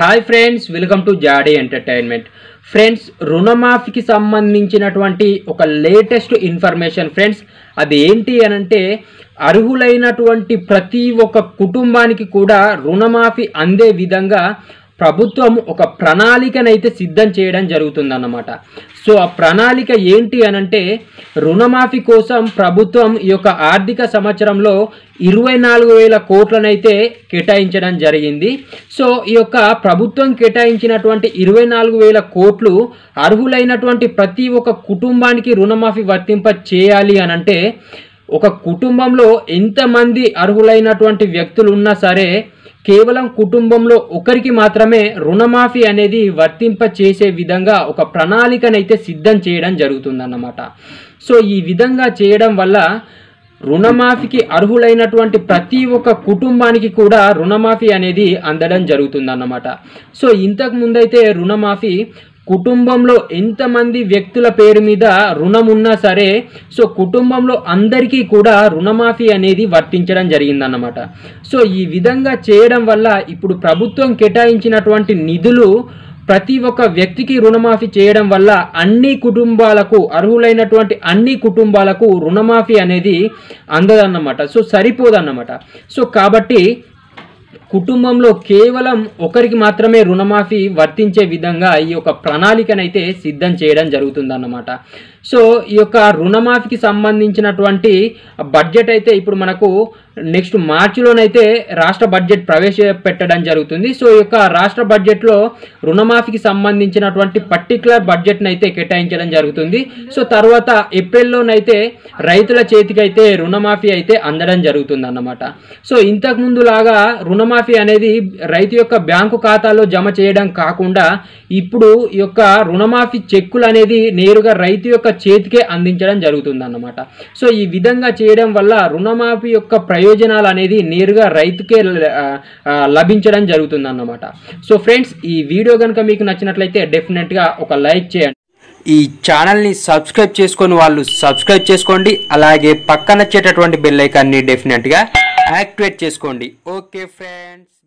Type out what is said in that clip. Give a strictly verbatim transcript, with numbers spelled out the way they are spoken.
Hi friends, welcome to జాడీ entertainment. Friends, రుణమాఫీకి సంబంధించినటువంటి ఒక లేటెస్ట్ ఇన్ఫర్మేషన్ ఫ్రెండ్స్. అది ఏంటి అని అంటే, అర్హులైనటువంటి ప్రతి ఒక్క కుటుంబానికి కూడా రుణమాఫీ అందే విధంగా ప్రభుత్వం ఒక ప్రణాళికనైతే సిద్ధం చేయడం జరుగుతుందన్నమాట. సో ఆ ప్రణాళిక ఏంటి అనంటే, రుణమాఫీ కోసం ప్రభుత్వం ఈ యొక్క ఆర్థిక సంవత్సరంలో ఇరవై నాలుగు వేల కోట్లనైతే కేటాయించడం జరిగింది. సో ఈ యొక్క ప్రభుత్వం కేటాయించినటువంటి ఇరవై నాలుగు వేల కోట్లు అర్హులైనటువంటి ప్రతి ఒక్క కుటుంబానికి రుణమాఫీ వర్తింప చేయాలి అనంటే, ఒక కుటుంబంలో ఎంతమంది అర్హులైనటువంటి వ్యక్తులు ఉన్నా సరే కేవలం కుటుంబంలో ఒకరికి మాత్రమే రుణమాఫీ అనేది వర్తింప చేసే విధంగా ఒక ప్రణాళికనైతే సిద్ధం చేయడం జరుగుతుందన్నమాట. సో ఈ విధంగా చేయడం వల్ల రుణమాఫీకి అర్హులైనటువంటి ప్రతి ఒక్క కుటుంబానికి కూడా రుణమాఫీ అనేది అందడం జరుగుతుందన్నమాట. సో ఇంతకు ముందైతే రుణమాఫీ కుటుంబంలో ఎంతమంది వ్యక్తుల పేరు మీద రుణం ఉన్నా సరే, సో కుటుంబంలో అందరికీ కూడా రుణమాఫీ అనేది వర్తించడం జరిగిందన్నమాట. సో ఈ విధంగా చేయడం వల్ల ఇప్పుడు ప్రభుత్వం కేటాయించినటువంటి నిధులు ప్రతి ఒక్క వ్యక్తికి రుణమాఫీ చేయడం వల్ల అన్ని కుటుంబాలకు, అర్హులైనటువంటి అన్ని కుటుంబాలకు రుణమాఫీ అనేది అందదన్నమాట. సో సరిపోదన్నమాట. సో కాబట్టి కుటుంబంలో కేవలం ఒకరికి మాత్రమే రుణమాఫీ వర్తించే విధంగా ఈ యొక్క ప్రణాళికనైతే సిద్ధం చేయడం జరుగుతుందన్నమాట. సో ఈ యొక్క రుణమాఫీకి సంబంధించినటువంటి బడ్జెట్ అయితే ఇప్పుడు మనకు నెక్స్ట్ మార్చిలోనైతే రాష్ట్ర బడ్జెట్ ప్రవేశపెట్టడం జరుగుతుంది. సో ఈ యొక్క రాష్ట్ర బడ్జెట్లో రుణమాఫీకి సంబంధించినటువంటి పర్టికులర్ బడ్జెట్నైతే కేటాయించడం జరుగుతుంది. సో తర్వాత ఏప్రిల్లోనైతే రైతుల చేతికైతే రుణమాఫీ అయితే అందడం జరుగుతుంది అన్నమాట. సో ఇంతకుముందు లాగా రుణమాఫీ అనేది రైతు యొక్క బ్యాంకు ఖాతాలో జమ చేయడం కాకుండా ఇప్పుడు ఈ యొక్క రుణమాఫీ చెక్కులు అనేది నేరుగా రైతు యొక్క చేతికే అందించడం జరుగుతుంది అన్నమాట. సో ఈ విధంగా చేయడం వల్ల రుణమాఫీ యొక్క ప్రయోజనాలు అనేది నేరుగా రైతుకే లభించడం జరుగుతుంది అన్నమాట. సో ఫ్రెండ్స్, ఈ వీడియో కనుక మీకు నచ్చినట్లయితే డెఫినెట్గా ఒక లైక్ చేయండి. ఈ ఛానల్ని సబ్స్క్రైబ్ చేసుకొని వాళ్ళు సబ్స్క్రైబ్ చేసుకోండి. అలాగే పక్కన వచ్చేటటువంటి బెల్ ఐకాన్ని డెఫినెట్గా యాక్టివేట్ చేసుకోండి. Okay friends.